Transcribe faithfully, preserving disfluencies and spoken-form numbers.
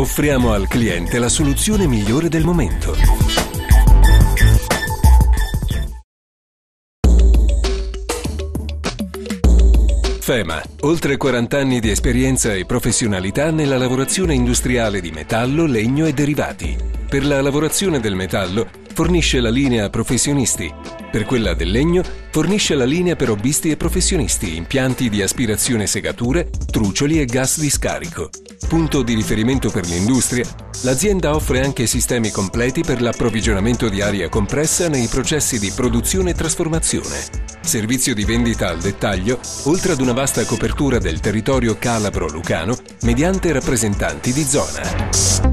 offriamo al cliente la soluzione migliore del momento. FEMA, oltre quaranta anni di esperienza e professionalità nella lavorazione industriale di metallo, legno e derivati. Per la lavorazione del metallo fornisce la linea professionisti, per quella del legno fornisce la linea per hobbisti e professionisti, impianti di aspirazione segature, trucioli e gas di scarico. Punto di riferimento per l'industria, l'azienda offre anche sistemi completi per l'approvvigionamento di aria compressa nei processi di produzione e trasformazione. Servizio di vendita al dettaglio, oltre ad una vasta copertura del territorio calabro-lucano, mediante rappresentanti di zona.